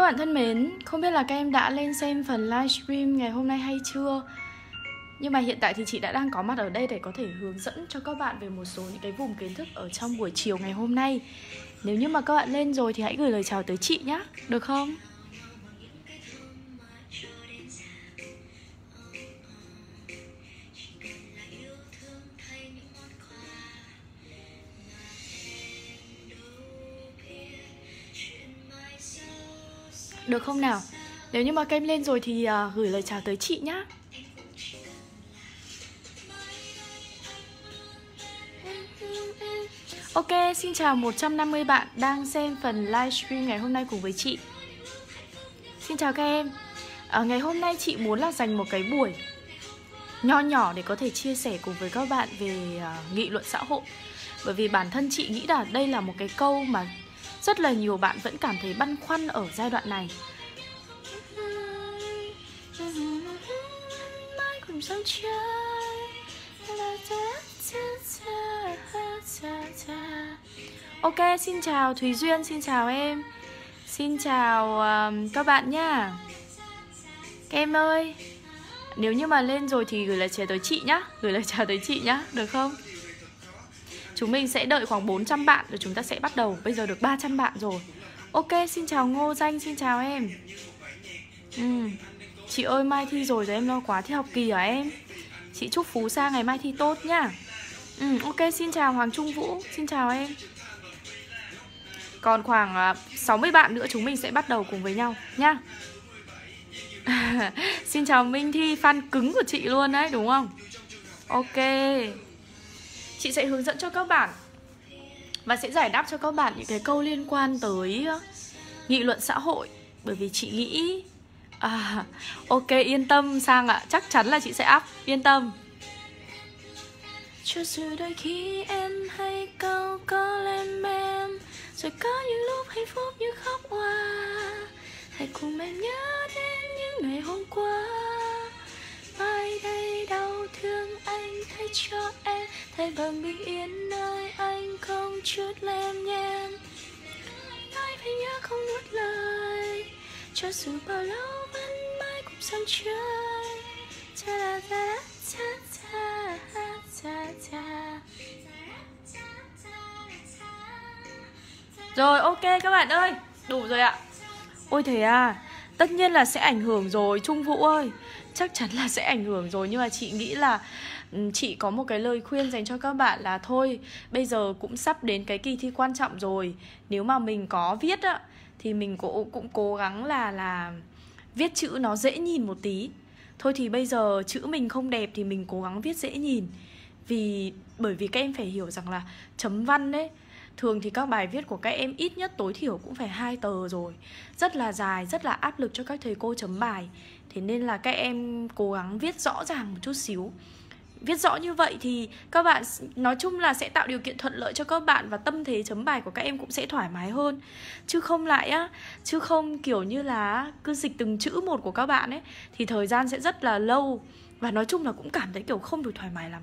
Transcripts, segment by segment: Các bạn thân mến, không biết là các em đã lên xem phần livestream ngày hôm nay hay chưa? Nhưng mà hiện tại thì chị đã đang có mặt ở đây để có thể hướng dẫn cho các bạn về một số những cái vùng kiến thức ở trong buổi chiều ngày hôm nay. Nếu như mà các bạn lên rồi thì hãy gửi lời chào tới chị nhé, được không? Được không nào? Nếu như mà các em lên rồi thì gửi lời chào tới chị nhé. Ok, xin chào 150 bạn đang xem phần livestream ngày hôm nay cùng với chị. Xin chào các em. Ngày hôm nay chị muốn là dành một cái buổi nho nhỏ để có thể chia sẻ cùng với các bạn về nghị luận xã hội. Bởi vì bản thân chị nghĩ là đây là một cái câu mà rất là nhiều bạn vẫn cảm thấy băn khoăn ở giai đoạn này. Ok, xin chào Thúy Duyên, xin chào em. Xin chào các bạn nha. Các em ơi, nếu như mà lên rồi thì gửi lời chào tới chị nhá. Gửi lời chào tới chị nhá, được không? Chúng mình sẽ đợi khoảng 400 bạn rồi chúng ta sẽ bắt đầu. Bây giờ được 300 bạn rồi. Ok, xin chào Ngô Danh, xin chào em. Chị ơi, mai thi rồi em lo quá, thi học kỳ hả em? Chị chúc Phú Sa ngày mai thi tốt nhá. Ok, xin chào Hoàng Trung Vũ, xin chào em. Còn khoảng 60 bạn nữa chúng mình sẽ bắt đầu cùng với nhau nhá. Xin chào Minh Thi, fan cứng của chị luôn đấy, đúng không? Ok, chị sẽ hướng dẫn cho các bạn và sẽ giải đáp cho các bạn những cái câu liên quan tới nghị luận xã hội. Bởi vì chị nghĩ ok, yên tâm Sang ạ, chắc chắn là chị sẽ up, yên tâm. Cho dù đôi khi em hay câu có lên em, rồi có những lúc hạnh phúc như khóc hoa, hãy cùng em nhớ đến những ngày hôm qua. Mai đây đau thương anh thay cho em, thay bằng bình yên nơi anh không chút lem nhem. Nói phải nhớ không nuốt lời, cho dù bao lâu vẫn mãi cùng sân chơi. Cha la la cha cha cha cha. Rồi, ok các bạn ơi, đủ rồi ạ. Ôi thế à, tất nhiên là sẽ ảnh hưởng rồi Trung Vũ ơi. Chắc chắn là sẽ ảnh hưởng rồi, nhưng mà chị nghĩ là chị có một cái lời khuyên dành cho các bạn là thôi, bây giờ cũng sắp đến cái kỳ thi quan trọng rồi. Nếu mà mình có viết á, thì mình cũng cố gắng là viết chữ nó dễ nhìn một tí. Thôi thì bây giờ chữ mình không đẹp thì mình cố gắng viết dễ nhìn. Bởi vì các em phải hiểu rằng là chấm văn đấy, thường thì các bài viết của các em ít nhất tối thiểu cũng phải 2 tờ rồi. Rất là dài, rất là áp lực cho các thầy cô chấm bài. Thế nên là các em cố gắng viết rõ ràng một chút xíu. Viết rõ như vậy thì các bạn nói chung là sẽ tạo điều kiện thuận lợi cho các bạn và tâm thế chấm bài của các em cũng sẽ thoải mái hơn. Chứ không lại á, chứ không kiểu như là cứ dịch từng chữ một của các bạn ấy thì thời gian sẽ rất là lâu và nói chung là cũng cảm thấy kiểu không được thoải mái lắm.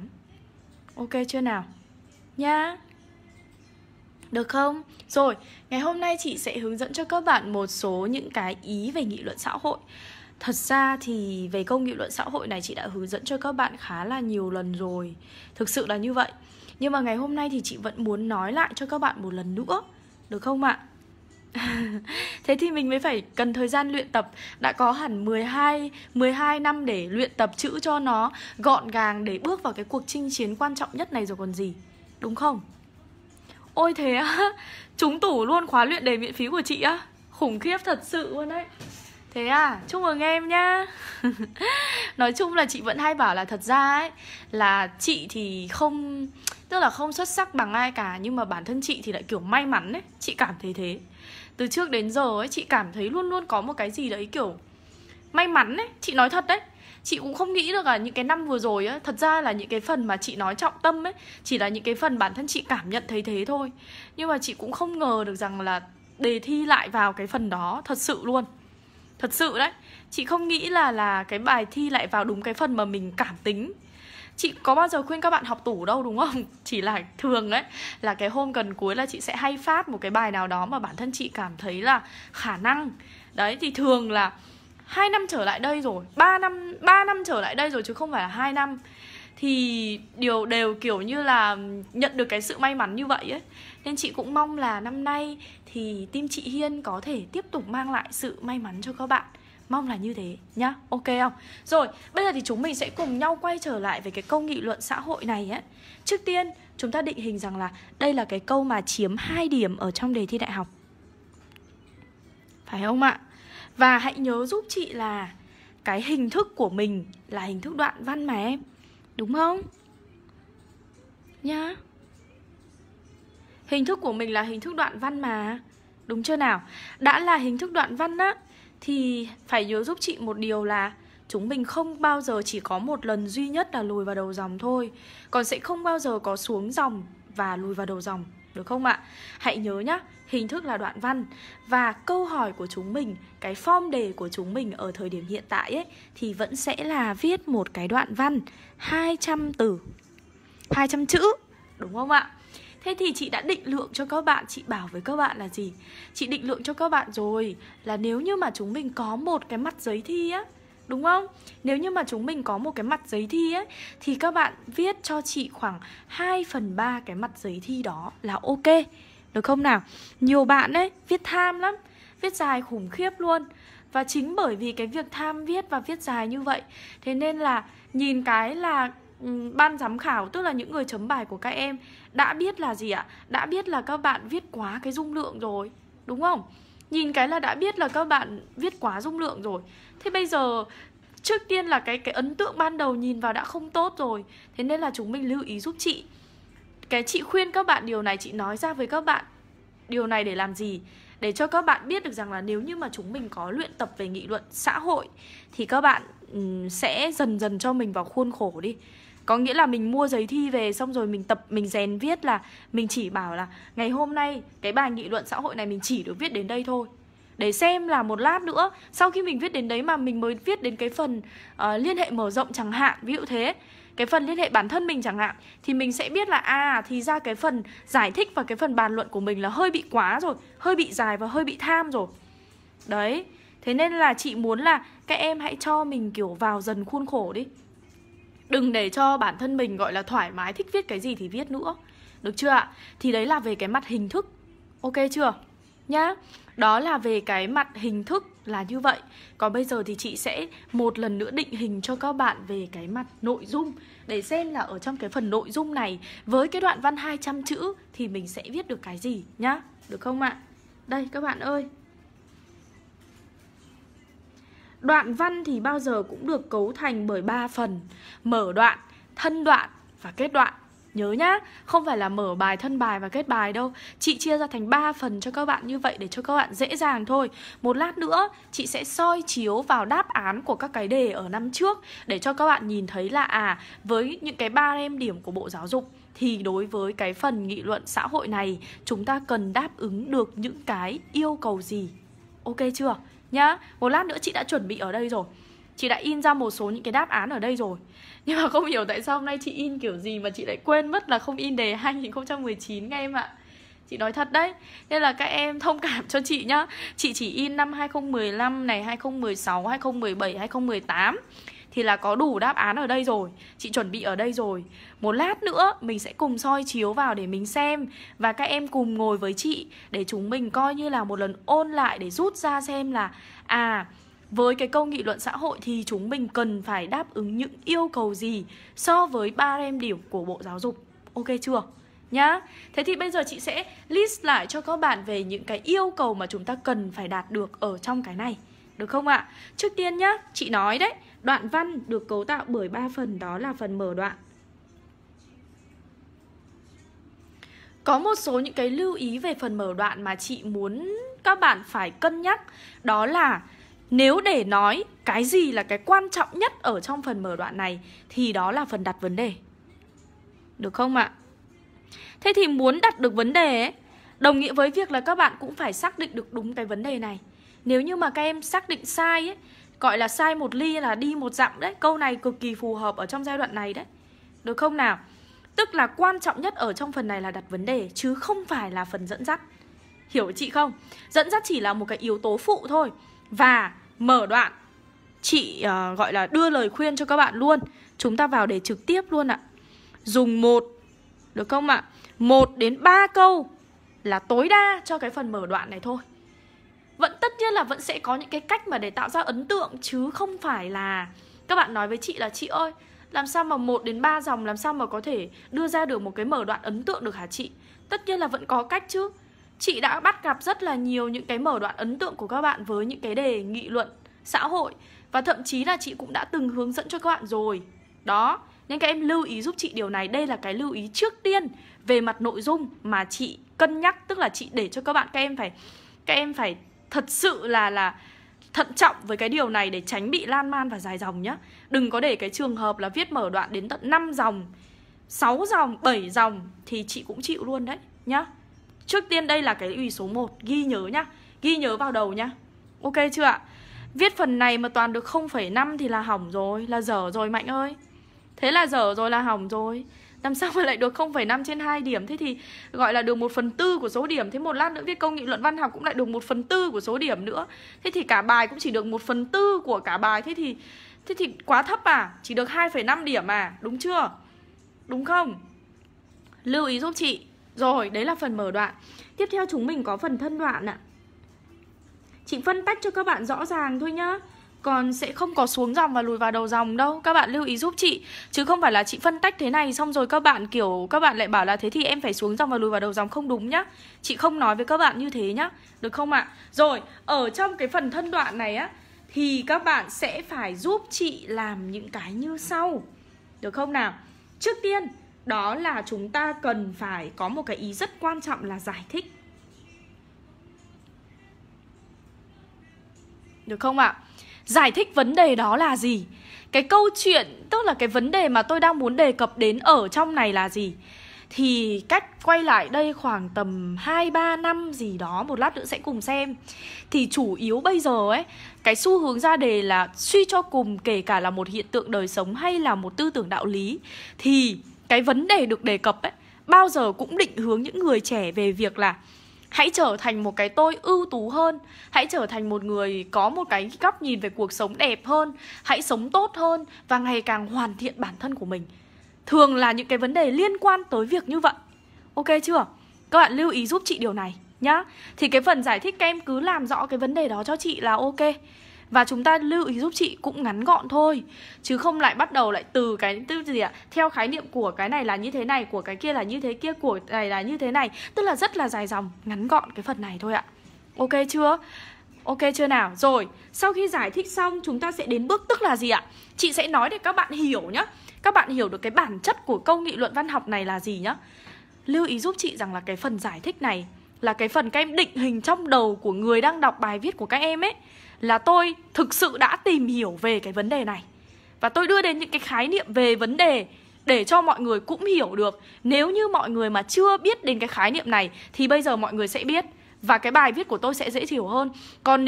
Ok chưa nào? Nha. Được không? Rồi, ngày hôm nay chị sẽ hướng dẫn cho các bạn một số những cái ý về nghị luận xã hội. Thật ra thì về câu nghị luận xã hội này chị đã hướng dẫn cho các bạn khá là nhiều lần rồi. Thực sự là như vậy. Nhưng mà ngày hôm nay thì chị vẫn muốn nói lại cho các bạn một lần nữa, được không ạ? Thế thì mình mới phải cần thời gian luyện tập. Đã có hẳn 12 năm để luyện tập chữ cho nó gọn gàng để bước vào cái cuộc chinh chiến quan trọng nhất này rồi còn gì, đúng không? Ôi thế á, trúng tủ luôn khóa luyện đề miễn phí của chị á. Khủng khiếp thật sự luôn đấy. Thế à, chúc mừng em nhá. Nói chung là chị vẫn hay bảo là thật ra ấy, là chị thì không, tức là không xuất sắc bằng ai cả. Nhưng mà bản thân chị thì lại kiểu may mắn ấy, chị cảm thấy thế. Từ trước đến giờ ấy, chị cảm thấy luôn luôn có một cái gì đấy kiểu may mắn ấy, chị nói thật đấy. Chị cũng không nghĩ được là những cái năm vừa rồi ấy, thật ra là những cái phần mà chị nói trọng tâm ấy, chỉ là những cái phần bản thân chị cảm nhận thấy thế thôi. Nhưng mà chị cũng không ngờ được rằng là đề thi lại vào cái phần đó, thật sự luôn. Thật sự đấy, chị không nghĩ là cái bài thi lại vào đúng cái phần mà mình cảm tính. Chị có bao giờ khuyên các bạn học tủ đâu đúng không? Chỉ là thường đấy, là cái hôm gần cuối là chị sẽ hay phát một cái bài nào đó mà bản thân chị cảm thấy là khả năng. Đấy thì thường là 2 năm trở lại đây rồi, 3 năm trở lại đây rồi chứ không phải là 2 năm. Thì đều kiểu như là nhận được cái sự may mắn như vậy ấy. Nên chị cũng mong là năm nay thì team chị Hiên có thể tiếp tục mang lại sự may mắn cho các bạn. Mong là như thế nhá, ok không? Rồi, bây giờ thì chúng mình sẽ cùng nhau quay trở lại về cái câu nghị luận xã hội này ấy. Trước tiên, chúng ta định hình rằng là đây là cái câu mà chiếm 2 điểm ở trong đề thi đại học, phải không ạ? Và hãy nhớ giúp chị là cái hình thức của mình là hình thức đoạn văn mà em, đúng không? Nhá. Hình thức của mình là hình thức đoạn văn mà, đúng chưa nào? Đã là hình thức đoạn văn á thì phải nhớ giúp chị một điều là chúng mình không bao giờ chỉ có một lần duy nhất là lùi vào đầu dòng thôi. Còn sẽ không bao giờ có xuống dòng và lùi vào đầu dòng, được không ạ? Hãy nhớ nhá, hình thức là đoạn văn. Và câu hỏi của chúng mình, cái form đề của chúng mình ở thời điểm hiện tại ấy, thì vẫn sẽ là viết một cái đoạn văn 200 từ, 200 chữ, đúng không ạ? Thế thì chị đã định lượng cho các bạn, chị bảo với các bạn là gì? Chị định lượng cho các bạn rồi là nếu như mà chúng mình có một cái mặt giấy thi á, đúng không? Nếu như mà chúng mình có một cái mặt giấy thi ấy, thì các bạn viết cho chị khoảng 2/3 cái mặt giấy thi đó là ok, được không nào? Nhiều bạn ấy viết tham lắm, viết dài khủng khiếp luôn. Và chính bởi vì cái việc tham viết và viết dài như vậy, thế nên là nhìn cái là ban giám khảo, tức là những người chấm bài của các em, đã biết là gì ạ? Đã biết là các bạn viết quá cái dung lượng rồi, đúng không? Nhìn cái là đã biết là các bạn viết quá dung lượng rồi. Thế bây giờ trước tiên là cái ấn tượng ban đầu nhìn vào đã không tốt rồi. Thế nên là chúng mình lưu ý giúp chị. Cái chị khuyên các bạn điều này, chị nói ra với các bạn điều này để làm gì? Để cho các bạn biết được rằng là nếu như mà chúng mình có luyện tập về nghị luận xã hội thì các bạn sẽ dần dần cho mình vào khuôn khổ đi. Có nghĩa là mình mua giấy thi về xong rồi mình tập, mình rèn viết là mình chỉ bảo là ngày hôm nay cái bài nghị luận xã hội này mình chỉ được viết đến đây thôi. Để xem là một lát nữa, sau khi mình viết đến đấy mà mình mới viết đến cái phần liên hệ mở rộng chẳng hạn, ví dụ thế, cái phần liên hệ bản thân mình chẳng hạn, thì mình sẽ biết là à, thì ra cái phần giải thích và cái phần bàn luận của mình là hơi bị quá rồi, hơi bị dài và hơi bị tham rồi. Đấy, thế nên là chị muốn là các em hãy cho mình kiểu vào dần khuôn khổ đi. Đừng để cho bản thân mình gọi là thoải mái, thích viết cái gì thì viết nữa, được chưa ạ? Thì đấy là về cái mặt hình thức, ok chưa? Nhá, đó là về cái mặt hình thức là như vậy. Còn bây giờ thì chị sẽ một lần nữa định hình cho các bạn về cái mặt nội dung, để xem là ở trong cái phần nội dung này, với cái đoạn văn 200 chữ thì mình sẽ viết được cái gì nhá, được không ạ? Đây các bạn ơi, đoạn văn thì bao giờ cũng được cấu thành bởi 3 phần: mở đoạn, thân đoạn và kết đoạn. Nhớ nhá, không phải là mở bài, thân bài và kết bài đâu. Chị chia ra thành 3 phần cho các bạn như vậy để cho các bạn dễ dàng thôi. Một lát nữa chị sẽ soi chiếu vào đáp án của các cái đề ở năm trước để cho các bạn nhìn thấy là à, với những cái 3 điểm của Bộ Giáo dục thì đối với cái phần nghị luận xã hội này chúng ta cần đáp ứng được những cái yêu cầu gì. Ok chưa? Nhá, một lát nữa chị đã chuẩn bị ở đây rồi. Chị đã in ra một số những cái đáp án ở đây rồi. Nhưng mà không hiểu tại sao hôm nay chị in kiểu gì mà chị lại quên mất là không in đề 2019 các em ạ. Chị nói thật đấy. Nên là các em thông cảm cho chị nhá. Chị chỉ in năm 2015 này, 2016, 2017, 2018 thì là có đủ đáp án ở đây rồi. Chị chuẩn bị ở đây rồi. Một lát nữa mình sẽ cùng soi chiếu vào để mình xem. Và các em cùng ngồi với chị để chúng mình coi như là một lần ôn lại, để rút ra xem là à, với cái câu nghị luận xã hội thì chúng mình cần phải đáp ứng những yêu cầu gì so với 3 điểm của Bộ Giáo dục. Ok chưa? Nhá. Thế thì bây giờ chị sẽ list lại cho các bạn về những cái yêu cầu mà chúng ta cần phải đạt được ở trong cái này, được không ạ? Trước tiên nhá, chị nói đấy, đoạn văn được cấu tạo bởi 3 phần, đó là phần mở đoạn. Có một số những cái lưu ý về phần mở đoạn mà chị muốn các bạn phải cân nhắc. Đó là nếu để nói cái gì là cái quan trọng nhất ở trong phần mở đoạn này thì đó là phần đặt vấn đề, được không ạ? Thế thì muốn đặt được vấn đề ấy, đồng nghĩa với việc là các bạn cũng phải xác định được đúng cái vấn đề này. Nếu như mà các em xác định sai ấy, gọi là sai một ly là đi một dặm đấy. Câu này cực kỳ phù hợp ở trong giai đoạn này đấy, được không nào? Tức là quan trọng nhất ở trong phần này là đặt vấn đề, chứ không phải là phần dẫn dắt. Hiểu chị không? Dẫn dắt chỉ là một cái yếu tố phụ thôi. Và mở đoạn, chị gọi là đưa lời khuyên cho các bạn luôn. Chúng ta vào để trực tiếp luôn ạ. Dùng một, được không ạ? 1 đến 3 câu là tối đa cho cái phần mở đoạn này thôi. Vẫn tất nhiên là vẫn sẽ có những cái cách mà để tạo ra ấn tượng, chứ không phải là các bạn nói với chị là chị ơi, làm sao mà 1 đến 3 dòng làm sao mà có thể đưa ra được một cái mở đoạn ấn tượng được hả chị? Tất nhiên là vẫn có cách chứ. Chị đã bắt gặp rất là nhiều những cái mở đoạn ấn tượng của các bạn với những cái đề nghị luận xã hội. Và thậm chí là chị cũng đã từng hướng dẫn cho các bạn rồi. Đó, nên các em lưu ý giúp chị điều này. Đây là cái lưu ý trước tiên về mặt nội dung mà chị cân nhắc. Tức là chị để cho các bạn, các em phải thật sự là thận trọng với cái điều này để tránh bị lan man và dài dòng nhá. Đừng có để cái trường hợp là viết mở đoạn đến tận 5 dòng, 6 dòng, 7 dòng thì chị cũng chịu luôn đấy nhá. Trước tiên đây là cái ủy số 1, ghi nhớ nhá, ghi nhớ vào đầu nhá. Ok chưa ạ? Viết phần này mà toàn được 0,5 thì là hỏng rồi, là dở rồi Mạnh ơi. Thế là dở rồi, là hỏng rồi. Làm sao mà lại được 0,5 trên 2 điểm? Thế thì gọi là được 1/4 của số điểm. Thế một lát nữa viết câu nghị luận văn học cũng lại được 1/4 của số điểm nữa. Thế thì cả bài cũng chỉ được 1/4 của cả bài. Thế thì quá thấp à? Chỉ được 2,5 điểm à? Đúng chưa? Đúng không? Lưu ý giúp chị. Rồi, đấy là phần mở đoạn. Tiếp theo chúng mình có phần thân đoạn ạ. Chị phân tách cho các bạn rõ ràng thôi nhá. Còn sẽ không có xuống dòng và lùi vào đầu dòng đâu. Các bạn lưu ý giúp chị. Chứ không phải là chị phân tách thế này xong rồi các bạn kiểu, các bạn lại bảo là thế thì em phải xuống dòng và lùi vào đầu dòng. Không đúng nhá. Chị không nói với các bạn như thế nhá. Được không ạ? Rồi, ở trong cái phần thân đoạn này á, thì các bạn sẽ phải giúp chị làm những cái như sau. Được không nào? Trước tiên, đó là chúng ta cần phải có một cái ý rất quan trọng là giải thích. Được không ạ? Giải thích vấn đề đó là gì? Cái câu chuyện, tức là cái vấn đề mà tôi đang muốn đề cập đến ở trong này là gì? Thì cách quay lại đây khoảng tầm 2-3 năm gì đó, một lát nữa sẽ cùng xem. Thì chủ yếu bây giờ ấy, cái xu hướng ra đề là suy cho cùng kể cả là một hiện tượng đời sống hay là một tư tưởng đạo lý, thì cái vấn đề được đề cập ấy, bao giờ cũng định hướng những người trẻ về việc là hãy trở thành một cái tôi ưu tú hơn, hãy trở thành một người có một cái góc nhìn về cuộc sống đẹp hơn, hãy sống tốt hơn và ngày càng hoàn thiện bản thân của mình. Thường là những cái vấn đề liên quan tới việc như vậy. Ok chưa? Các bạn lưu ý giúp chị điều này nhá. Thì cái phần giải thích các em cứ làm rõ cái vấn đề đó cho chị là ok. Và chúng ta lưu ý giúp chị cũng ngắn gọn thôi, chứ không lại bắt đầu lại từ cái gì ạ, theo khái niệm của cái này là như thế này, của cái kia là như thế kia, của cái này là như thế này. Tức là rất là dài dòng, ngắn gọn cái phần này thôi ạ. Ok chưa? Ok chưa nào? Rồi, sau khi giải thích xong chúng ta sẽ đến bước tức là gì ạ? Chị sẽ nói để các bạn hiểu nhá. Các bạn hiểu được cái bản chất của câu nghị luận văn học này là gì nhá. Lưu ý giúp chị rằng là cái phần giải thích này là cái phần các em định hình trong đầu của người đang đọc bài viết của các em ấy, là tôi thực sự đã tìm hiểu về cái vấn đề này và tôi đưa đến những cái khái niệm về vấn đề để cho mọi người cũng hiểu được. Nếu như mọi người mà chưa biết đến cái khái niệm này thì bây giờ mọi người sẽ biết và cái bài viết của tôi sẽ dễ hiểu hơn. Còn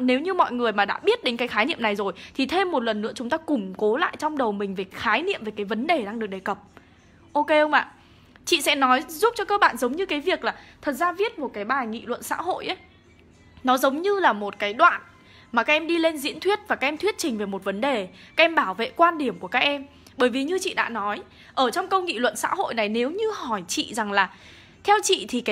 nếu như mọi người mà đã biết đến cái khái niệm này rồi thì thêm một lần nữa chúng ta củng cố lại trong đầu mình về khái niệm, về cái vấn đề đang được đề cập. Ok không ạ? Chị sẽ nói giúp cho các bạn giống như cái việc là thật ra viết một cái bài nghị luận xã hội ấy, nó giống như là một cái đoạn mà các em đi lên diễn thuyết và các em thuyết trình về một vấn đề, các em bảo vệ quan điểm của các em. Bởi vì như chị đã nói, ở trong câu nghị luận xã hội này, nếu như hỏi chị rằng là theo chị thì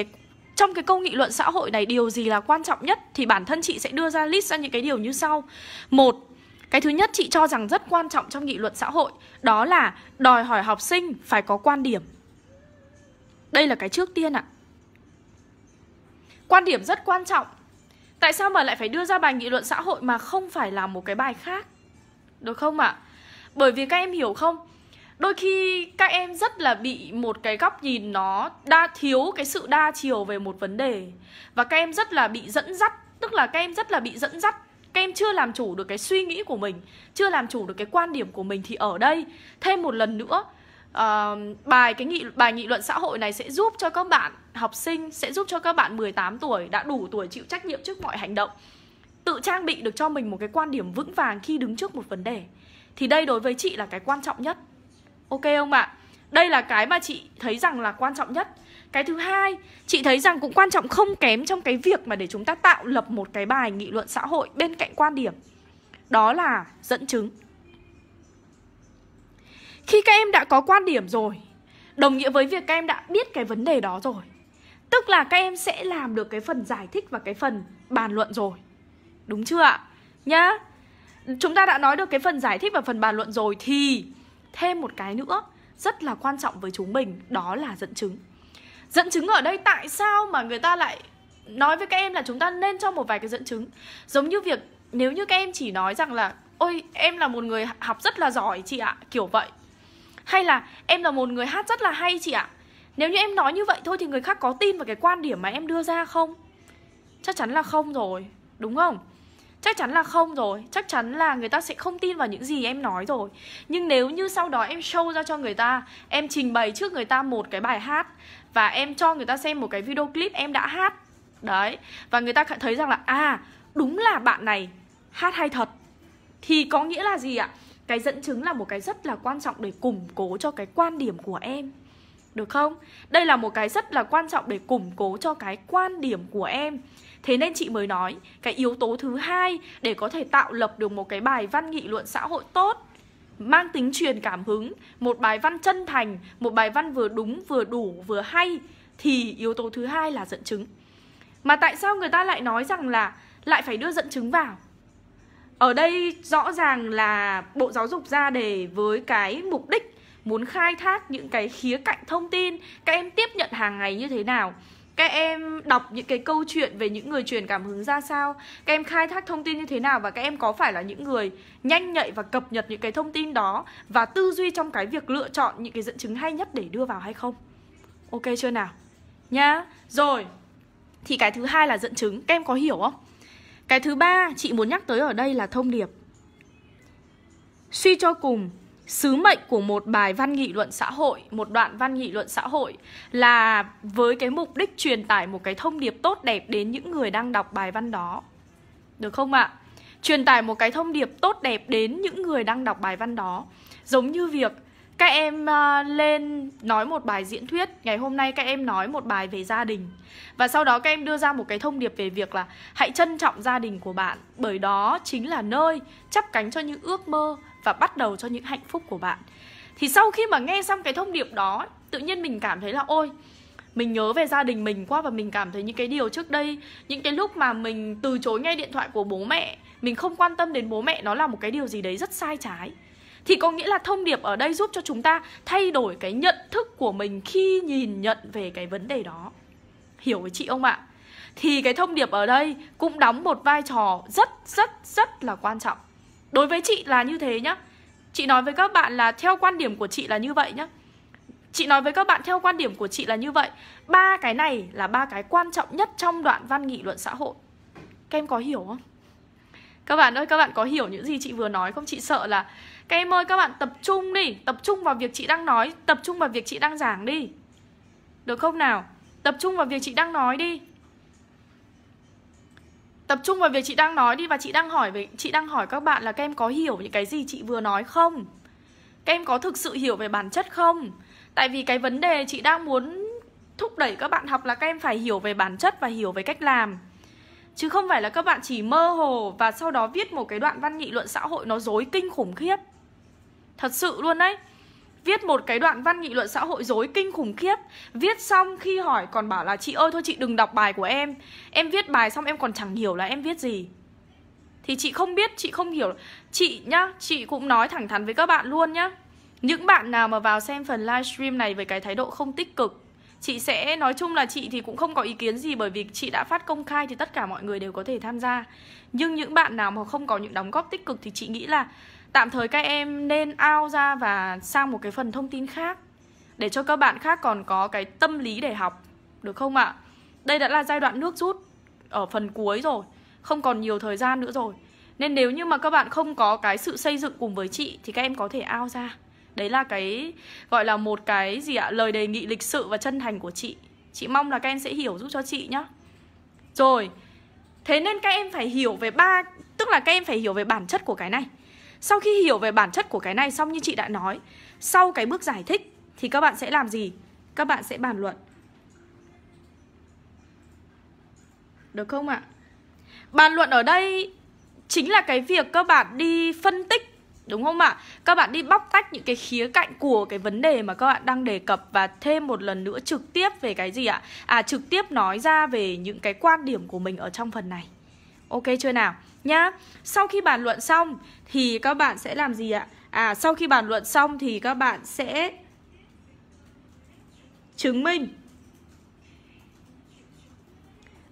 trong cái câu nghị luận xã hội này điều gì là quan trọng nhất, thì bản thân chị sẽ đưa ra list ra những cái điều như sau. Một, cái thứ nhất chị cho rằng rất quan trọng trong nghị luận xã hội, đó là đòi hỏi học sinh phải có quan điểm. Đây là cái trước tiên ạ. Quan điểm rất quan trọng. Tại sao mà lại phải đưa ra bài nghị luận xã hội mà không phải là một cái bài khác? Được không ạ? Bởi vì các em hiểu không? Đôi khi các em rất là bị một cái góc nhìn nó thiếu cái sự đa chiều về một vấn đề. Và các em rất là bị dẫn dắt. Tức là các em rất là bị dẫn dắt. Các em chưa làm chủ được cái suy nghĩ của mình, chưa làm chủ được cái quan điểm của mình. Thì ở đây, thêm một lần nữa, bài nghị luận xã hội này sẽ giúp cho các bạn học sinh, sẽ giúp cho các bạn 18 tuổi đã đủ tuổi chịu trách nhiệm trước mọi hành động, tự trang bị được cho mình một cái quan điểm vững vàng khi đứng trước một vấn đề. Thì đây đối với chị là cái quan trọng nhất. Ok không ạ? Đây là cái mà chị thấy rằng là quan trọng nhất. Cái thứ hai, chị thấy rằng cũng quan trọng không kém trong cái việc mà để chúng ta tạo lập một cái bài nghị luận xã hội bên cạnh quan điểm, đó là dẫn chứng. Khi các em đã có quan điểm rồi, đồng nghĩa với việc các em đã biết cái vấn đề đó rồi, tức là các em sẽ làm được cái phần giải thích và cái phần bàn luận rồi. Đúng chưa ạ? Nhá. Chúng ta đã nói được cái phần giải thích và phần bàn luận rồi thì thêm một cái nữa rất là quan trọng với chúng mình, đó là dẫn chứng. Dẫn chứng ở đây tại sao mà người ta lại nói với các em là chúng ta nên cho một vài cái dẫn chứng? Giống như việc nếu như các em chỉ nói rằng là ôi em là một người học rất là giỏi chị ạ, kiểu vậy. Hay là em là một người hát rất là hay chị ạ. Nếu như em nói như vậy thôi thì người khác có tin vào cái quan điểm mà em đưa ra không? Chắc chắn là không rồi, đúng không? Chắc chắn là không rồi, chắc chắn là người ta sẽ không tin vào những gì em nói rồi. Nhưng nếu như sau đó em show ra cho người ta, em trình bày trước người ta một cái bài hát và em cho người ta xem một cái video clip em đã hát đấy, và người ta thấy rằng là à, đúng là bạn này hát hay thật, thì có nghĩa là gì ạ? Cái dẫn chứng là một cái rất là quan trọng để củng cố cho cái quan điểm của em, được không? Đây là một cái rất là quan trọng để củng cố cho cái quan điểm của em. Thế nên chị mới nói cái yếu tố thứ hai để có thể tạo lập được một cái bài văn nghị luận xã hội tốt, mang tính truyền cảm hứng, một bài văn chân thành, một bài văn vừa đúng, vừa đủ, vừa hay, thì yếu tố thứ hai là dẫn chứng. Mà tại sao người ta lại nói rằng là lại phải đưa dẫn chứng vào? Ở đây rõ ràng là Bộ Giáo dục ra đề với cái mục đích muốn khai thác những cái khía cạnh thông tin các em tiếp nhận hàng ngày như thế nào, các em đọc những cái câu chuyện về những người truyền cảm hứng ra sao, các em khai thác thông tin như thế nào, và các em có phải là những người nhanh nhạy và cập nhật những cái thông tin đó và tư duy trong cái việc lựa chọn những cái dẫn chứng hay nhất để đưa vào hay không. Ok chưa nào? Nhá. Rồi. Thì cái thứ hai là dẫn chứng, các em có hiểu không? Cái thứ ba chị muốn nhắc tới ở đây là thông điệp. Suy cho cùng, sứ mệnh của một bài văn nghị luận xã hội, một đoạn văn nghị luận xã hội là với cái mục đích truyền tải một cái thông điệp tốt đẹp đến những người đang đọc bài văn đó. Được không ạ? Truyền tải một cái thông điệp tốt đẹp đến những người đang đọc bài văn đó. Giống như việc các em lên nói một bài diễn thuyết, ngày hôm nay các em nói một bài về gia đình, và sau đó các em đưa ra một cái thông điệp về việc là hãy trân trọng gia đình của bạn, bởi đó chính là nơi chắp cánh cho những ước mơ và bắt đầu cho những hạnh phúc của bạn. Thì sau khi mà nghe xong cái thông điệp đó, tự nhiên mình cảm thấy là ôi, mình nhớ về gia đình mình quá, và mình cảm thấy những cái điều trước đây, những cái lúc mà mình từ chối nghe điện thoại của bố mẹ, mình không quan tâm đến bố mẹ, nó là một cái điều gì đấy rất sai trái. Thì có nghĩa là thông điệp ở đây giúp cho chúng ta thay đổi cái nhận thức của mình khi nhìn nhận về cái vấn đề đó. Hiểu với chị không ạ? Thì cái thông điệp ở đây cũng đóng một vai trò rất là quan trọng. Đối với chị là như thế nhá. Chị nói với các bạn là theo quan điểm của chị là như vậy nhá. Chị nói với các bạn theo quan điểm của chị là như vậy. Ba cái này là ba cái quan trọng nhất trong đoạn văn nghị luận xã hội. Các em có hiểu không? Các bạn ơi, các bạn có hiểu những gì chị vừa nói không? Chị sợ là các em ơi, các bạn tập trung đi, tập trung vào việc chị đang nói, tập trung vào việc chị đang giảng đi. Được không nào? Tập trung vào việc chị đang nói đi. Tập trung vào việc chị đang nói đi, và chị đang hỏi các bạn là các em có hiểu những cái gì chị vừa nói không? Các em có thực sự hiểu về bản chất không? Tại vì cái vấn đề chị đang muốn thúc đẩy các bạn học là các em phải hiểu về bản chất và hiểu về cách làm. Chứ không phải là các bạn chỉ mơ hồ và sau đó viết một cái đoạn văn nghị luận xã hội nó rối kinh khủng khiếp. Thật sự luôn đấy. Viết một cái đoạn văn nghị luận xã hội rối kinh khủng khiếp. Viết xong khi hỏi còn bảo là chị ơi thôi chị đừng đọc bài của em. Em viết bài xong em còn chẳng hiểu là em viết gì. Thì chị không biết, chị không hiểu. Chị nhá, chị cũng nói thẳng thắn với các bạn luôn nhá. Những bạn nào mà vào xem phần livestream này với cái thái độ không tích cực, chị sẽ nói chung là chị thì cũng không có ý kiến gì, bởi vì chị đã phát công khai thì tất cả mọi người đều có thể tham gia. Nhưng những bạn nào mà không có những đóng góp tích cực thì chị nghĩ là tạm thời các em nên out ra và sang một cái phần thông tin khác, để cho các bạn khác còn có cái tâm lý để học. Được không ạ? Đây đã là giai đoạn nước rút ở phần cuối rồi, không còn nhiều thời gian nữa rồi. Nên nếu như mà các bạn không có cái sự xây dựng cùng với chị thì các em có thể out ra. Đấy là cái gọi là một cái gì ạ? Lời đề nghị lịch sự và chân thành của chị. Chị mong là các em sẽ hiểu giúp cho chị nhá. Rồi. Thế nên các em phải hiểu về ba, tức là các em phải hiểu về bản chất của cái này. Sau khi hiểu về bản chất của cái này xong như chị đã nói, sau cái bước giải thích thì các bạn sẽ làm gì? Các bạn sẽ bàn luận. Được không ạ? Bàn luận ở đây chính là cái việc các bạn đi phân tích, đúng không ạ? Các bạn đi bóc tách những cái khía cạnh của cái vấn đề mà các bạn đang đề cập, và thêm một lần nữa trực tiếp về cái gì ạ? Trực tiếp nói ra về những cái quan điểm của mình ở trong phần này. Ok chưa nào? Nhá. Sau khi bàn luận xong thì các bạn sẽ làm gì ạ? Sau khi bàn luận xong thì các bạn sẽ chứng minh.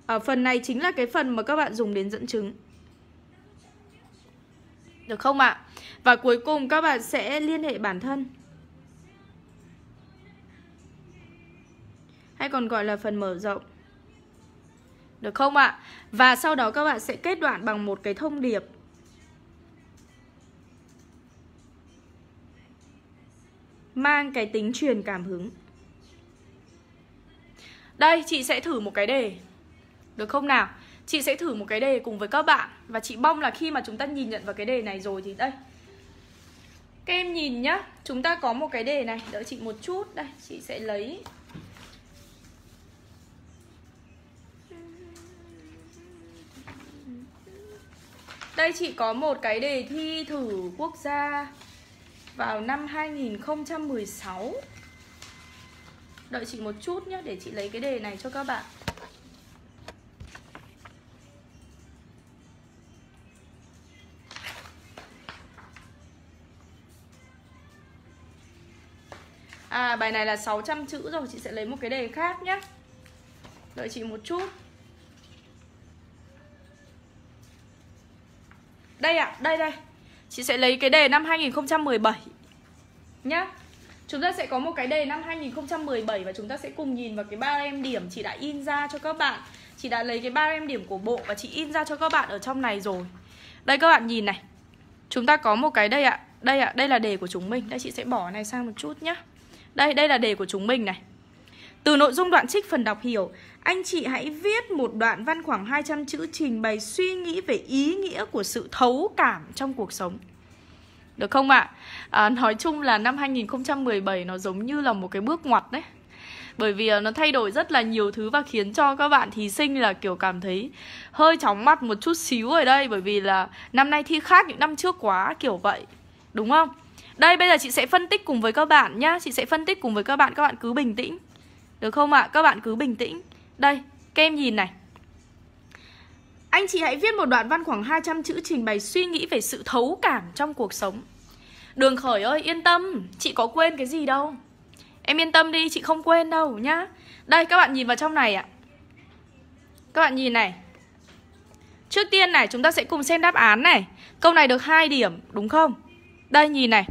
Ở phần này chính là cái phần mà các bạn dùng đến dẫn chứng. Được không ạ? Và cuối cùng các bạn sẽ liên hệ bản thân, hay còn gọi là phần mở rộng. Được không ạ? Và sau đó các bạn sẽ kết đoạn bằng một cái thông điệp. Mang cái tính truyền cảm hứng. Đây, chị sẽ thử một cái đề. Được không nào? Chị sẽ thử một cái đề cùng với các bạn. Và chị mong là khi mà chúng ta nhìn nhận vào cái đề này rồi thì đây, các em nhìn nhá, chúng ta có một cái đề này. Đợi chị một chút. Đây, chị sẽ lấy. Đây, chị có một cái đề thi thử quốc gia vào năm 2016. Đợi chị một chút nhé, để chị lấy cái đề này cho các bạn. Bài này là 600 chữ rồi, chị sẽ lấy một cái đề khác nhé. Đợi chị một chút. Đây ạ, đây. Chị sẽ lấy cái đề năm 2017 nhá. Chúng ta sẽ có một cái đề năm 2017 và chúng ta sẽ cùng nhìn vào cái ba em điểm chị đã in ra cho các bạn. Chị đã lấy cái ba em điểm của bộ và chị in ra cho các bạn ở trong này rồi. Đây các bạn nhìn này. Chúng ta có một cái đây ạ. Đây là đề của chúng mình. Đây, chị sẽ bỏ này sang một chút nhá. Đây là đề của chúng mình này. Từ nội dung đoạn trích phần đọc hiểu, anh chị hãy viết một đoạn văn khoảng 200 chữ trình bày suy nghĩ về ý nghĩa của sự thấu cảm trong cuộc sống. Được không ạ? Nói chung là năm 2017 nó giống như là một cái bước ngoặt đấy. Bởi vì nó thay đổi rất là nhiều thứ và khiến cho các bạn thí sinh là kiểu cảm thấy hơi chóng mặt một chút xíu ở đây. Bởi vì là năm nay thi khác những năm trước quá, kiểu vậy. Đúng không? Đây, bây giờ chị sẽ phân tích cùng với các bạn nhá. Chị sẽ phân tích cùng với các bạn cứ bình tĩnh. Được không ạ? Các bạn cứ bình tĩnh. Đây, các em nhìn này. Anh chị hãy viết một đoạn văn khoảng 200 chữ trình bày suy nghĩ về sự thấu cảm trong cuộc sống. Đường Khởi ơi, yên tâm, chị có quên cái gì đâu. Em yên tâm đi, chị không quên đâu nhá. Đây, các bạn nhìn vào trong này ạ. Các bạn nhìn này. Trước tiên này, chúng ta sẽ cùng xem đáp án này. Câu này được 2 điểm, đúng không? Đây, nhìn này.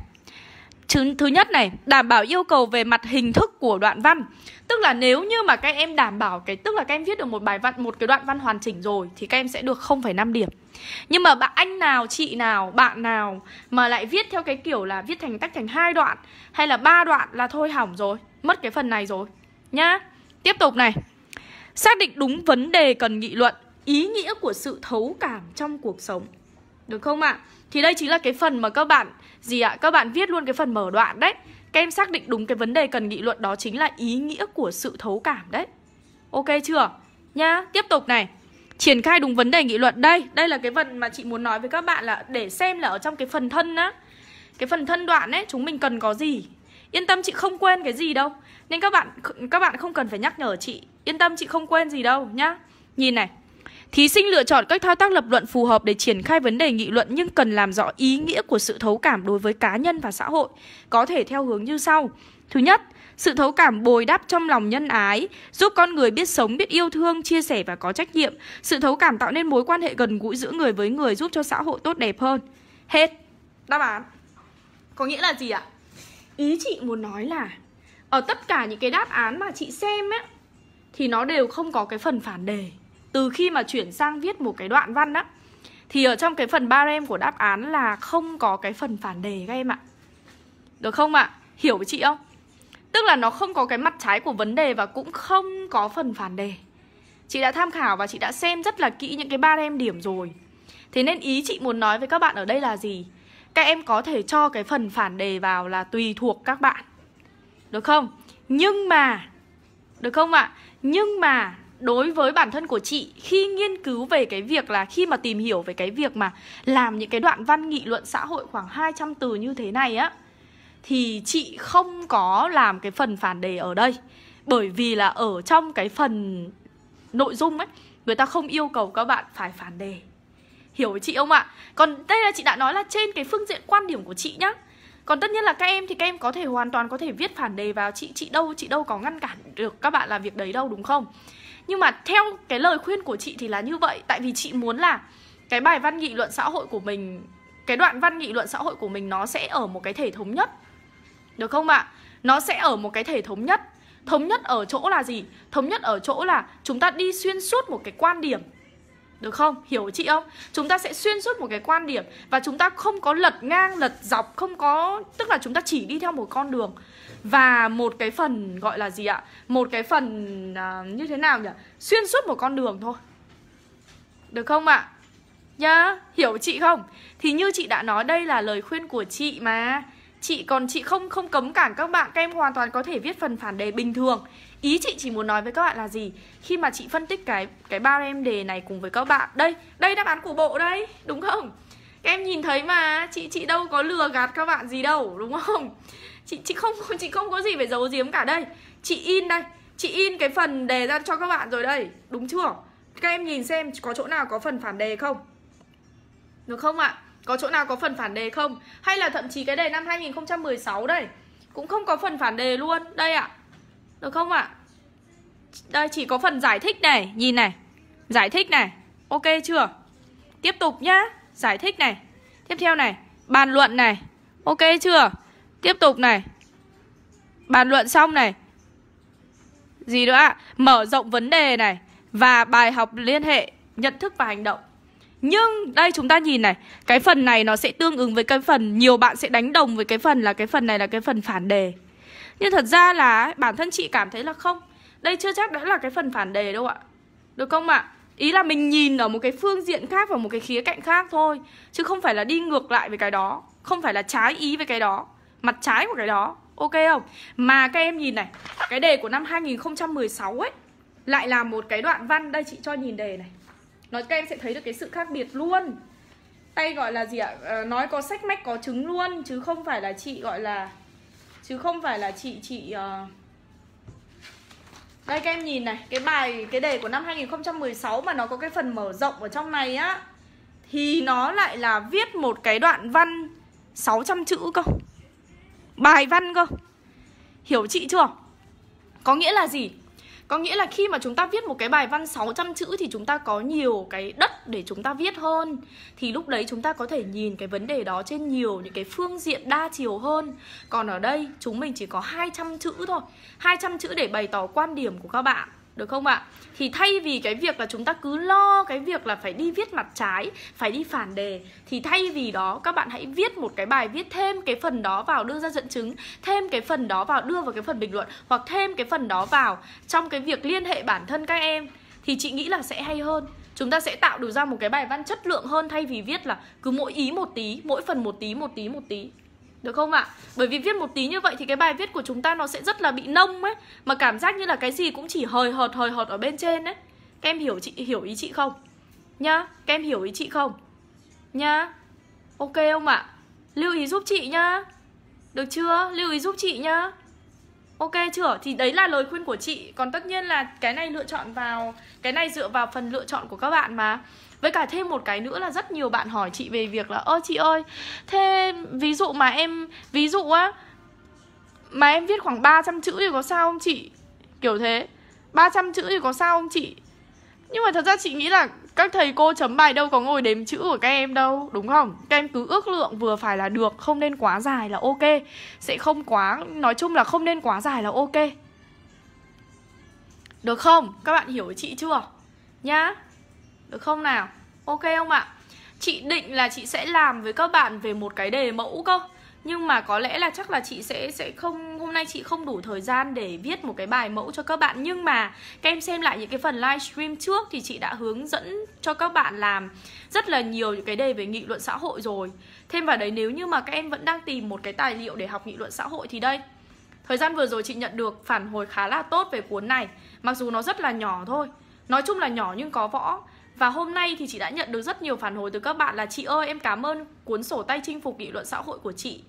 Thứ nhất này, đảm bảo yêu cầu về mặt hình thức của đoạn văn. Tức là nếu như mà các em đảm bảo cái, tức là các em viết được một bài văn, một cái đoạn văn hoàn chỉnh rồi thì các em sẽ được 0,5 điểm. Nhưng mà anh nào, chị nào, bạn nào mà lại viết theo cái kiểu là viết thành tách thành 2 đoạn hay là 3 đoạn là thôi hỏng rồi, mất cái phần này rồi nhá. Tiếp tục này. Xác định đúng vấn đề cần nghị luận, ý nghĩa của sự thấu cảm trong cuộc sống. Được không ạ? Thì đây chính là cái phần mà các bạn gì ạ? Các bạn viết luôn cái phần mở đoạn đấy. Các em xác định đúng cái vấn đề cần nghị luận, đó chính là ý nghĩa của sự thấu cảm đấy. Ok chưa? Nhá, tiếp tục này. Triển khai đúng vấn đề nghị luận. Đây là cái phần mà chị muốn nói với các bạn là để xem là ở trong cái phần thân á, cái phần thân đoạn ấy, chúng mình cần có gì. Yên tâm, chị không quên cái gì đâu. Nên các bạn không cần phải nhắc nhở chị. Yên tâm, chị không quên gì đâu nhá. Nhìn này. Thí sinh lựa chọn các thao tác lập luận phù hợp để triển khai vấn đề nghị luận, nhưng cần làm rõ ý nghĩa của sự thấu cảm đối với cá nhân và xã hội. Có thể theo hướng như sau. Thứ nhất, sự thấu cảm bồi đắp trong lòng nhân ái, giúp con người biết sống, biết yêu thương, chia sẻ và có trách nhiệm. Sự thấu cảm tạo nên mối quan hệ gần gũi giữa người với người, giúp cho xã hội tốt đẹp hơn. Hết. Đáp án. Có nghĩa là gì ạ? Ý chị muốn nói là ở tất cả những cái đáp án mà chị xem ấy, thì nó đều không có cái phần phản đề. Từ khi mà chuyển sang viết một cái đoạn văn á, thì ở trong cái phần ba em của đáp án là không có cái phần phản đề các em ạ. Được không ạ? Hiểu với chị không? Tức là nó không có cái mặt trái của vấn đề và cũng không có phần phản đề. Chị đã tham khảo và chị đã xem rất là kỹ những cái ba em điểm rồi. Thế nên ý chị muốn nói với các bạn ở đây là gì? các em có thể cho cái phần phản đề vào là tùy thuộc các bạn, được không? Nhưng mà, được không ạ? Nhưng mà đối với bản thân của chị, khi nghiên cứu về cái việc là khi mà tìm hiểu về cái việc mà làm những cái đoạn văn nghị luận xã hội khoảng 200 từ như thế này á, thì chị không có làm cái phần phản đề ở đây. Bởi vì là ở trong cái phần nội dung ấy, người ta không yêu cầu các bạn phải phản đề. Hiểu chị không ạ? Còn đây là chị đã nói là trên cái phương diện quan điểm của chị nhá. Còn tất nhiên là các em thì các em có thể hoàn toàn có thể viết phản đề vào. Chị đâu có ngăn cản được các bạn làm việc đấy đâu, đúng không? Nhưng mà theo cái lời khuyên của chị thì là như vậy. Tại vì chị muốn là cái bài văn nghị luận xã hội của mình, cái đoạn văn nghị luận xã hội của mình nó sẽ ở một cái thể thống nhất, được không ạ? Nó sẽ ở một cái thể thống nhất. Thống nhất ở chỗ là gì? Thống nhất ở chỗ là chúng ta đi xuyên suốt một cái quan điểm, được không? Hiểu chị không? Chúng ta sẽ xuyên suốt một cái quan điểm và chúng ta không có lật ngang, lật dọc, không có, tức là chúng ta chỉ đi theo một con đường. Và một cái phần gọi là gì ạ? Một cái phần như thế nào nhỉ? Xuyên suốt một con đường thôi, được không ạ? Nhá, hiểu chị không? Thì như chị đã nói, đây là lời khuyên của chị mà. Chị không cấm cản các bạn, các em hoàn toàn có thể viết phần phản đề bình thường. Ý chị chỉ muốn nói với các bạn là gì? Khi mà chị phân tích cái barem đề này cùng với các bạn, đây đáp án của bộ đây, đúng không? Các em nhìn thấy mà, chị đâu có lừa gạt các bạn gì đâu, đúng không? Chị không có gì phải giấu giếm cả đây. Chị in đây, chị in cái phần đề ra cho các bạn rồi đây, đúng chưa? Các em nhìn xem có chỗ nào có phần phản đề không? Được không ạ? Có chỗ nào có phần phản đề không? Hay là thậm chí cái đề năm 2016 đây cũng không có phần phản đề luôn. Đây ạ, được không ạ? Đây chỉ có phần giải thích này, nhìn này. Giải thích này, ok chưa? Tiếp tục nhá, giải thích này. Tiếp theo này, bàn luận này, ok chưa? Tiếp tục này, bàn luận xong này. Gì nữa ạ? Mở rộng vấn đề này. Và bài học liên hệ, nhận thức và hành động. Nhưng đây chúng ta nhìn này, cái phần này nó sẽ tương ứng với cái phần, nhiều bạn sẽ đánh đồng với cái phần là cái phần này là cái phần phản đề. Nhưng thật ra là bản thân chị cảm thấy là không, đây chưa chắc đã là cái phần phản đề đâu ạ. Được không ạ? Ý là mình nhìn ở một cái phương diện khác và một cái khía cạnh khác thôi, chứ không phải là đi ngược lại với cái đó, không phải là trái ý với cái đó, mặt trái của cái đó, ok không? Mà các em nhìn này, cái đề của năm 2016 ấy lại là một cái đoạn văn. Đây chị cho nhìn đề này, các em sẽ thấy được cái sự khác biệt luôn. Tay gọi là gì ạ? Nói có sách mách có chứng luôn, chứ không phải là chị gọi là, chứ không phải là chị Đây các em nhìn này, cái bài, cái đề của năm 2016 mà nó có cái phần mở rộng ở trong này á, thì nó lại là viết một cái đoạn văn 600 chữ cơ, bài văn cơ. Hiểu chị chưa? Có nghĩa là gì? Có nghĩa là khi mà chúng ta viết một cái bài văn 600 chữ thì chúng ta có nhiều cái đất để chúng ta viết hơn. Thì lúc đấy chúng ta có thể nhìn cái vấn đề đó trên nhiều những cái phương diện đa chiều hơn. Còn ở đây chúng mình chỉ có 200 chữ thôi, 200 chữ để bày tỏ quan điểm của các bạn, được không ạ? Thì thay vì cái việc là chúng ta cứ lo cái việc là phải đi viết mặt trái, phải đi phản đề, thì thay vì đó các bạn hãy viết một cái bài, viết thêm cái phần đó vào đưa ra dẫn chứng, thêm cái phần đó vào đưa vào cái phần bình luận, hoặc thêm cái phần đó vào trong cái việc liên hệ bản thân các em. Thì chị nghĩ là sẽ hay hơn, chúng ta sẽ tạo được ra một cái bài văn chất lượng hơn, thay vì viết là cứ mỗi ý một tí, mỗi phần một tí. Được không ạ? Bởi vì viết một tí như vậy thì cái bài viết của chúng ta nó sẽ rất là bị nông ấy, mà cảm giác như là cái gì cũng chỉ hời hợt ở bên trên ấy. Các em hiểu chị, hiểu ý chị không? Nhá, các em hiểu ý chị không? Nhá. Ok không ạ? Lưu ý giúp chị nhá. Được chưa? Lưu ý giúp chị nhá. Ok chưa? Thì đấy là lời khuyên của chị. Còn tất nhiên là cái này lựa chọn vào, cái này dựa vào phần lựa chọn của các bạn mà. Với cả thêm một cái nữa là rất nhiều bạn hỏi chị về việc là: ơ chị ơi, thế ví dụ mà em, ví dụ á, mà em viết khoảng 300 chữ thì có sao không chị? Kiểu thế, 300 chữ thì có sao không chị? Nhưng mà thật ra chị nghĩ là các thầy cô chấm bài đâu có ngồi đếm chữ của các em đâu, đúng không? Các em cứ ước lượng vừa phải là được, không nên quá dài là ok. Sẽ không quá, nói chung là không nên quá dài là ok. Được không? Các bạn hiểu chị chưa? Nhá. Được không nào? Ok không ạ? Chị định là chị sẽ làm với các bạn về một cái đề mẫu cơ. Nhưng mà có lẽ là chắc là chị sẽ không, hôm nay chị không đủ thời gian để viết một cái bài mẫu cho các bạn, nhưng mà các em xem lại những cái phần livestream trước thì chị đã hướng dẫn cho các bạn làm rất là nhiều những cái đề về nghị luận xã hội rồi. Thêm vào đấy, nếu như mà các em vẫn đang tìm một cái tài liệu để học nghị luận xã hội thì đây, thời gian vừa rồi chị nhận được phản hồi khá là tốt về cuốn này. Mặc dù nó rất là nhỏ thôi, nói chung là nhỏ nhưng có võ. Và hôm nay thì chị đã nhận được rất nhiều phản hồi từ các bạn là: chị ơi, em cảm ơn cuốn sổ tay chinh phục nghị luận xã hội của chị.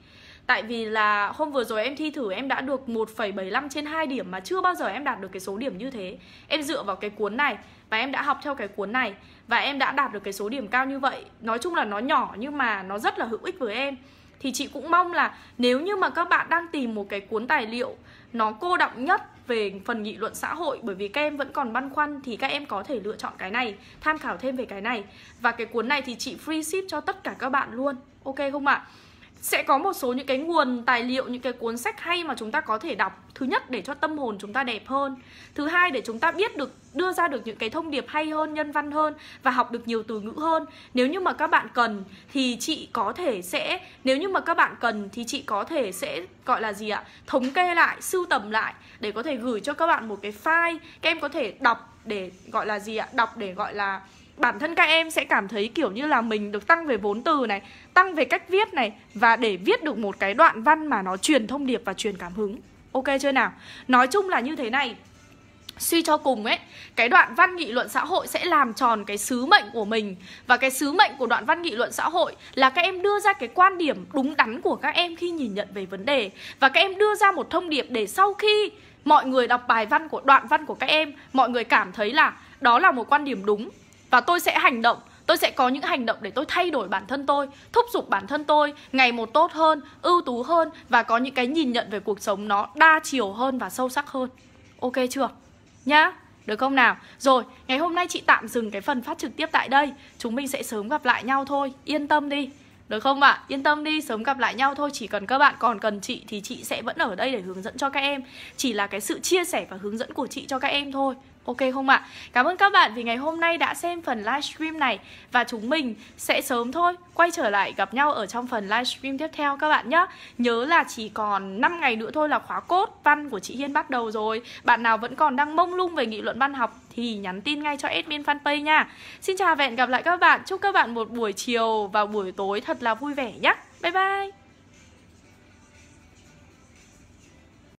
Tại vì là hôm vừa rồi em thi thử em đã được 1,75 trên 2 điểm mà chưa bao giờ em đạt được cái số điểm như thế. Em dựa vào cái cuốn này và em đã học theo cái cuốn này và em đã đạt được cái số điểm cao như vậy. Nói chung là nó nhỏ nhưng mà nó rất là hữu ích với em. Thì chị cũng mong là nếu như mà các bạn đang tìm một cái cuốn tài liệu nó cô đọng nhất về phần nghị luận xã hội, bởi vì các em vẫn còn băn khoăn, thì các em có thể lựa chọn cái này, tham khảo thêm về cái này. Và cái cuốn này thì chị free ship cho tất cả các bạn luôn, ok không ạ? Sẽ có một số những cái nguồn tài liệu, những cái cuốn sách hay mà chúng ta có thể đọc. Thứ nhất, để cho tâm hồn chúng ta đẹp hơn. Thứ hai, để chúng ta biết được, đưa ra được những cái thông điệp hay hơn, nhân văn hơn và học được nhiều từ ngữ hơn. Nếu như mà các bạn cần thì chị có thể sẽ, gọi là gì ạ, thống kê lại, sưu tầm lại để có thể gửi cho các bạn một cái file. Các em có thể đọc để gọi là gì ạ, đọc để gọi là bản thân các em sẽ cảm thấy kiểu như là mình được tăng về vốn từ này, tăng về cách viết này, và để viết được một cái đoạn văn mà nó truyền thông điệp và truyền cảm hứng. Ok chưa nào? Nói chung là như thế này. Suy cho cùng ấy, cái đoạn văn nghị luận xã hội sẽ làm tròn cái sứ mệnh của mình. Và cái sứ mệnh của đoạn văn nghị luận xã hội là các em đưa ra cái quan điểm đúng đắn của các em khi nhìn nhận về vấn đề. Và các em đưa ra một thông điệp để sau khi mọi người đọc bài văn của đoạn văn của các em, mọi người cảm thấy là đó là một quan điểm đúng. Và tôi sẽ hành động, tôi sẽ có những hành động để tôi thay đổi bản thân tôi, thúc giục bản thân tôi ngày một tốt hơn, ưu tú hơn và có những cái nhìn nhận về cuộc sống nó đa chiều hơn và sâu sắc hơn. Ok chưa? Nhá, được không nào? Rồi, ngày hôm nay chị tạm dừng cái phần phát trực tiếp tại đây. Chúng mình sẽ sớm gặp lại nhau thôi, yên tâm đi. Được không ạ? Yên tâm đi, sớm gặp lại nhau thôi. Chỉ cần các bạn còn cần chị thì chị sẽ vẫn ở đây để hướng dẫn cho các em. Chỉ là cái sự chia sẻ và hướng dẫn của chị cho các em thôi. Ok không ạ? Cảm ơn các bạn vì ngày hôm nay đã xem phần livestream này. Và chúng mình sẽ sớm thôi quay trở lại gặp nhau ở trong phần livestream tiếp theo các bạn nhé. Nhớ là chỉ còn 5 ngày nữa thôi là khóa cốt văn của chị Hiên bắt đầu rồi. Bạn nào vẫn còn đang mông lung về nghị luận văn học thì nhắn tin ngay cho admin fanpage nha. Xin chào và hẹn gặp lại các bạn. Chúc các bạn một buổi chiều và buổi tối thật là vui vẻ nhé. Bye bye!